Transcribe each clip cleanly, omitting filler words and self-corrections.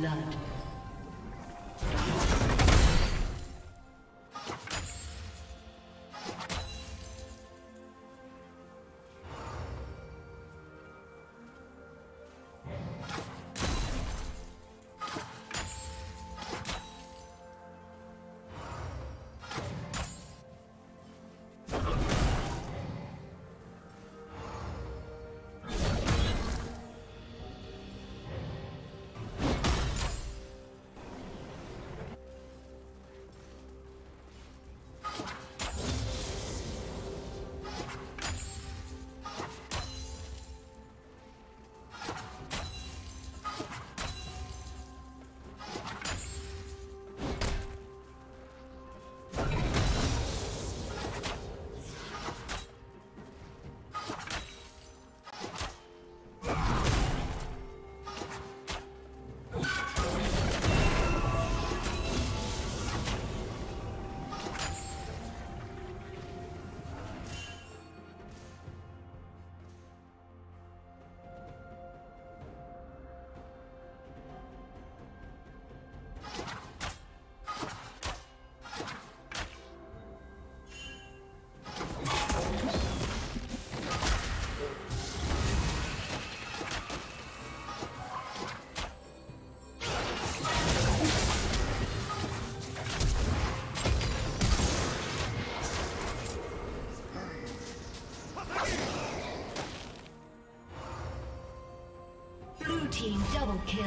blood. Double kill.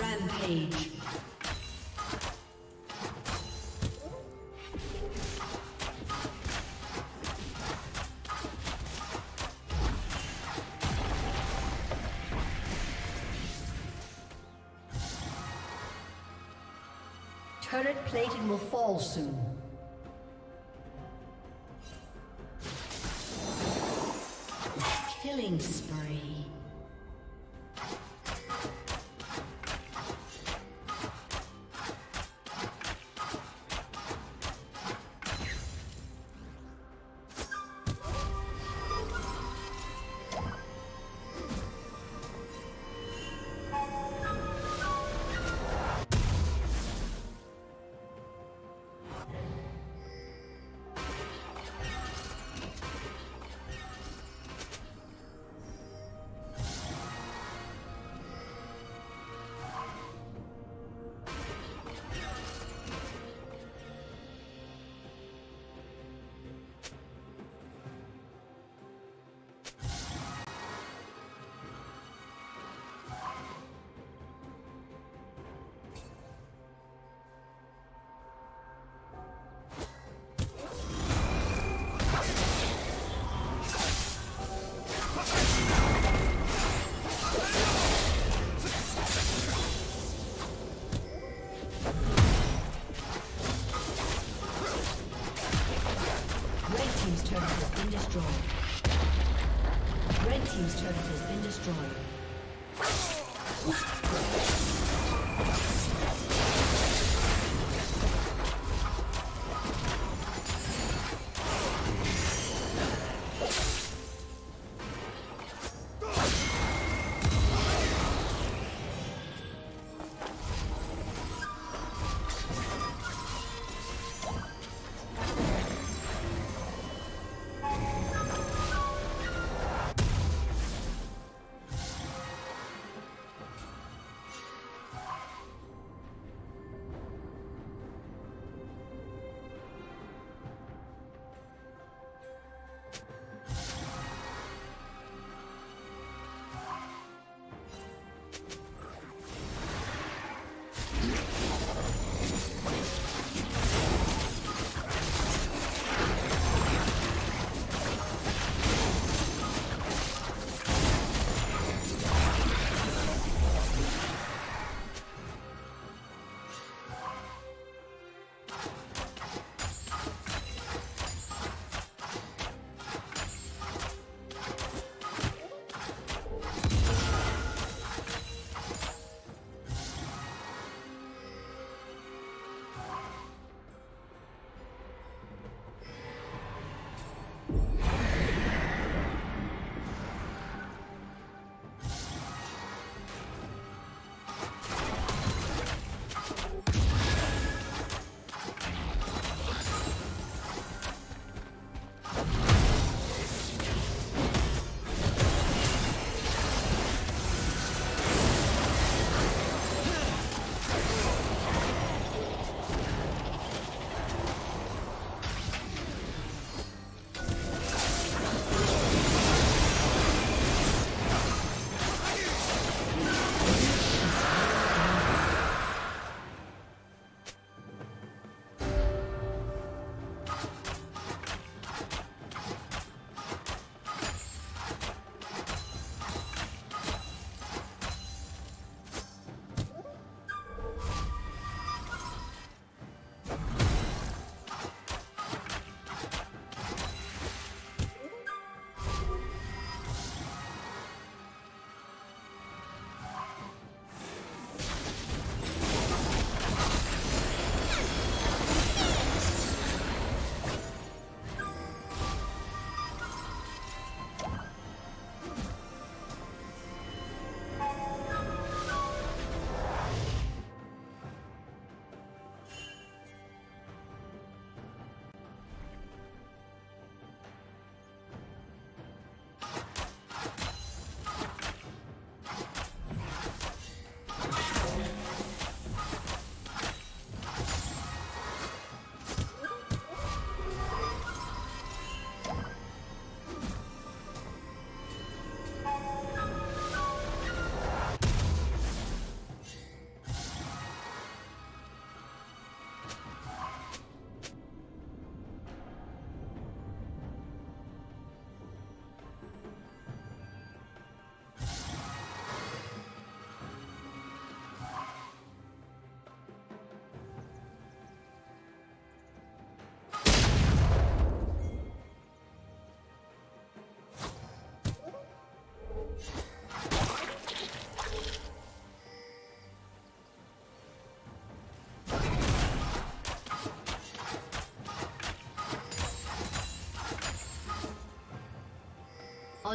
Rampage. Turret plating will fall soon. Killing spree.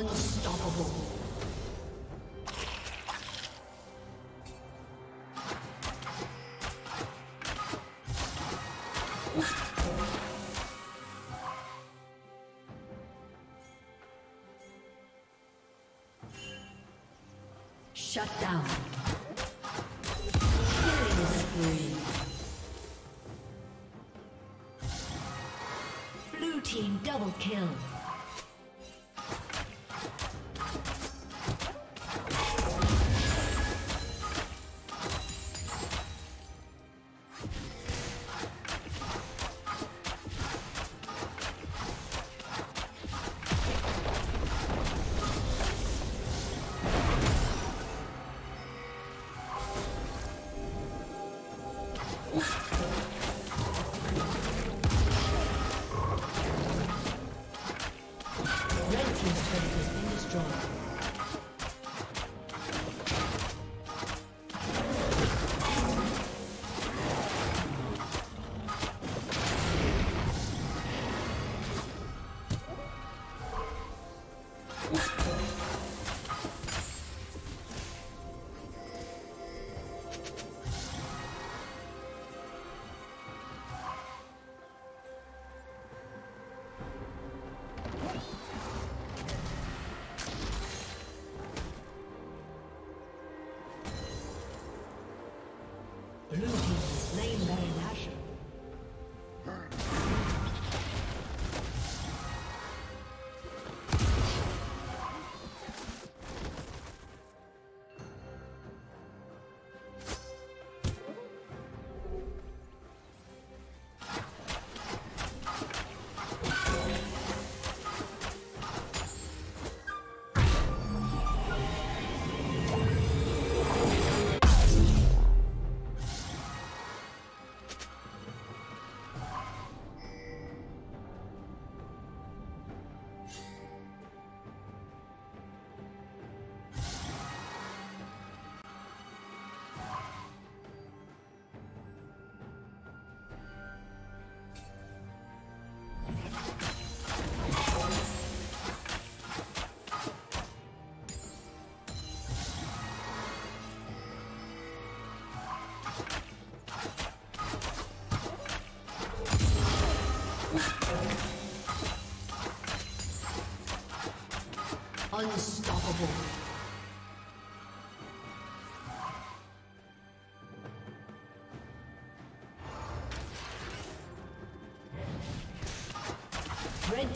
Unstoppable. Shut down. Killing spree. Blue team double kill. Unstoppable. Red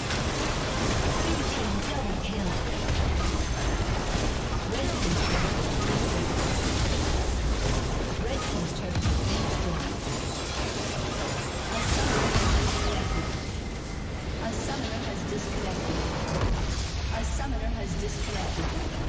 Blue team double kill. A summoner has disconnected.